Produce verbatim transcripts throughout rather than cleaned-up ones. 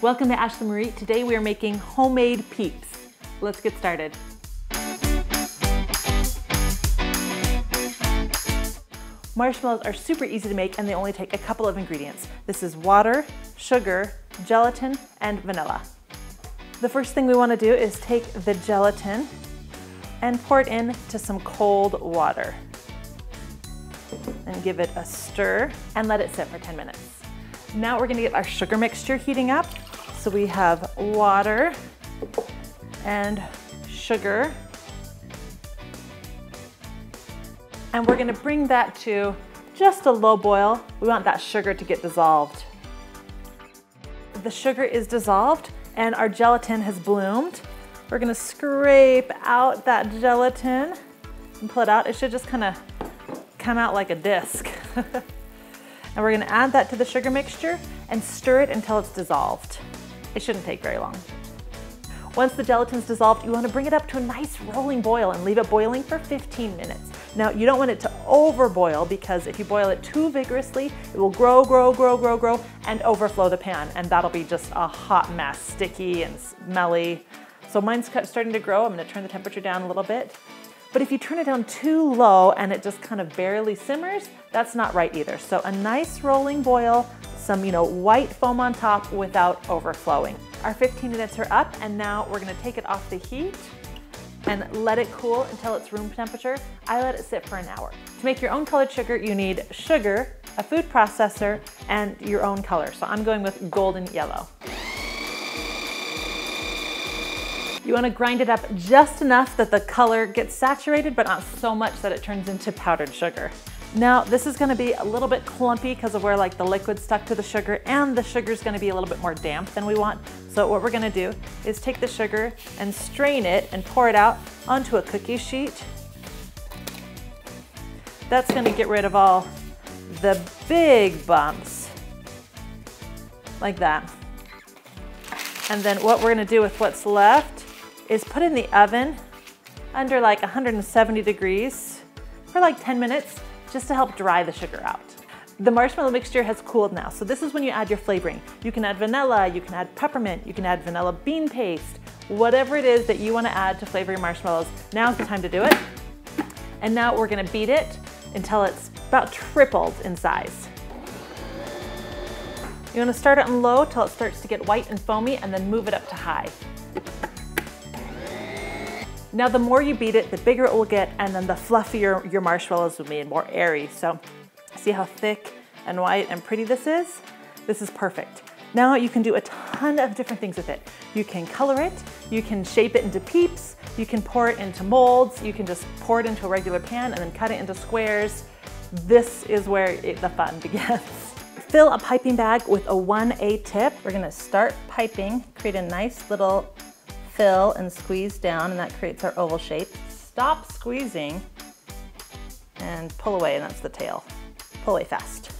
Welcome to Ashley Marie. Today we are making homemade peeps. Let's get started. Marshmallows are super easy to make and they only take a couple of ingredients. This is water, sugar, gelatin, and vanilla. The first thing we want to do is take the gelatin and pour it into some cold water. And give it a stir and let it sit for ten minutes. Now we're gonna get our sugar mixture heating up. So we have water and sugar. And we're gonna bring that to just a low boil. We want that sugar to get dissolved. The sugar is dissolved and our gelatin has bloomed. We're gonna scrape out that gelatin and pull it out. It should just kind of come out like a disc. And we're gonna add that to the sugar mixture and stir it until it's dissolved. It shouldn't take very long. Once the gelatin's dissolved, you wanna bring it up to a nice rolling boil and leave it boiling for fifteen minutes. Now, you don't want it to overboil because if you boil it too vigorously, it will grow, grow, grow, grow, grow, and overflow the pan, and that'll be just a hot mess, sticky and smelly. So mine's starting to grow. I'm gonna turn the temperature down a little bit. But if you turn it down too low and it just kind of barely simmers, that's not right either. So a nice rolling boil, some you know white foam on top without overflowing. Our fifteen minutes are up and now we're gonna take it off the heat and let it cool until it's room temperature. I let it sit for an hour. To make your own colored sugar, you need sugar, a food processor, and your own color. So I'm going with golden yellow. You want to grind it up just enough that the color gets saturated, but not so much that it turns into powdered sugar. Now, this is going to be a little bit clumpy because of where like the liquid stuck to the sugar, and the sugar is going to be a little bit more damp than we want. So what we're going to do is take the sugar and strain it and pour it out onto a cookie sheet. That's going to get rid of all the big bumps, like that. And then what we're going to do with what's left is put in the oven under like one hundred seventy degrees for like ten minutes just to help dry the sugar out. The marshmallow mixture has cooled now, so this is when you add your flavoring. You can add vanilla, you can add peppermint, you can add vanilla bean paste, whatever it is that you want to add to flavor your marshmallows. Now's the time to do it. And now we're going to beat it until it's about tripled in size. You want to start it on low till it starts to get white and foamy and then move it up to high. Now, the more you beat it, the bigger it will get, and then the fluffier your marshmallows will be and more airy. So see how thick and white and pretty this is? This is perfect. Now you can do a ton of different things with it. You can color it, you can shape it into peeps, you can pour it into molds, you can just pour it into a regular pan and then cut it into squares. This is where it, the fun begins. Fill a piping bag with a one A tip. We're gonna start piping, create a nice little fill and squeeze down, and that creates our oval shape. Stop squeezing and pull away, and that's the tail. Pull away fast.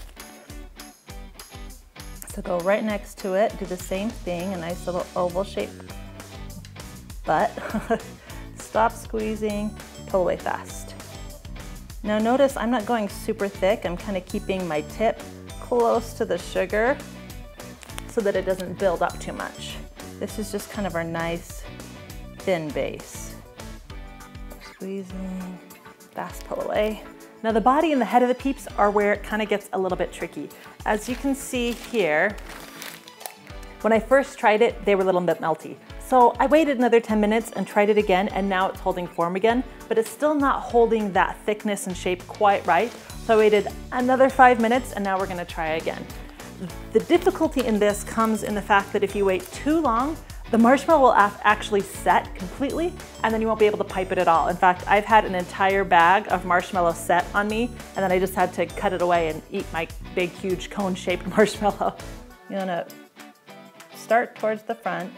So go right next to it, do the same thing, a nice little oval shape, but stop squeezing, pull away fast. Now notice I'm not going super thick, I'm kind of keeping my tip close to the sugar so that it doesn't build up too much. This is just kind of our nice thin base. Squeezing, fast pull away. Now the body and the head of the peeps are where it kind of gets a little bit tricky. As you can see here, when I first tried it, they were a little bit melty. So I waited another ten minutes and tried it again, and now it's holding form again, but it's still not holding that thickness and shape quite right. So I waited another five minutes and now we're gonna try again. The difficulty in this comes in the fact that if you wait too long, the marshmallow will actually set completely, and then you won't be able to pipe it at all. In fact, I've had an entire bag of marshmallow set on me, and then I just had to cut it away and eat my big, huge cone-shaped marshmallow. You wanna start towards the front,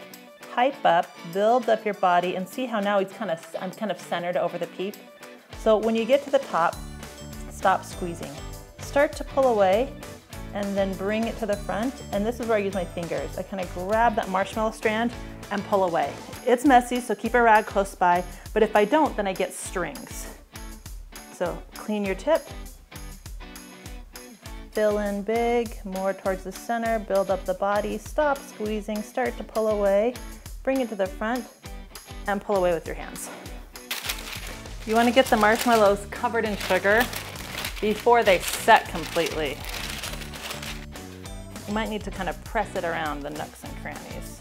pipe up, build up your body, and see how now it's kind of, I'm kind of centered over the peep. So when you get to the top, stop squeezing. Start to pull away, and then bring it to the front. And this is where I use my fingers. I kind of grab that marshmallow strand and pull away. It's messy, so keep a rag close by, but if I don't, then I get strings. So clean your tip, fill in big, more towards the center, build up the body, stop squeezing, start to pull away, bring it to the front, and pull away with your hands. You want to get the marshmallows covered in sugar before they set completely. You might need to kind of press it around the nooks and crannies.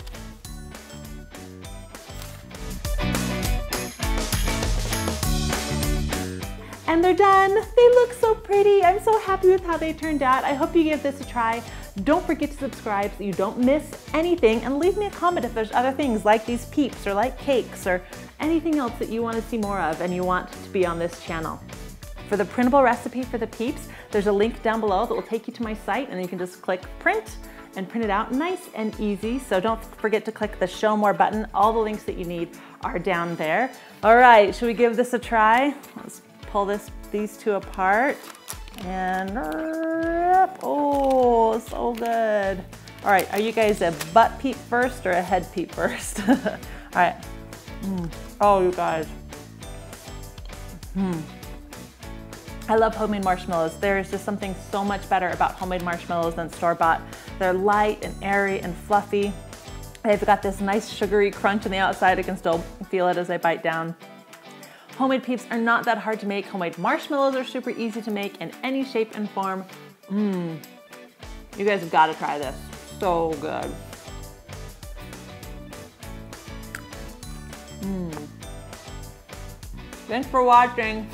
And they're done. They look so pretty. I'm so happy with how they turned out. I hope you give this a try. Don't forget to subscribe so you don't miss anything, and leave me a comment if there's other things like these peeps or like cakes or anything else that you want to see more of and you want to be on this channel. For the printable recipe for the peeps, there's a link down below that will take you to my site, and you can just click print and print it out nice and easy. So don't forget to click the show more button. All the links that you need are down there. All right, should we give this a try? Let's pull this, these two apart, and oh, so good. All right, are you guys a butt peep first or a head peep first? All right. Mm. Oh, you guys. Mm. I love homemade marshmallows. There is just something so much better about homemade marshmallows than store-bought. They're light and airy and fluffy. They've got this nice sugary crunch on the outside. I can still feel it as I bite down. Homemade peeps are not that hard to make. Homemade marshmallows are super easy to make in any shape and form. Mmm. You guys have got to try this. So good. Mmm. Thanks for watching.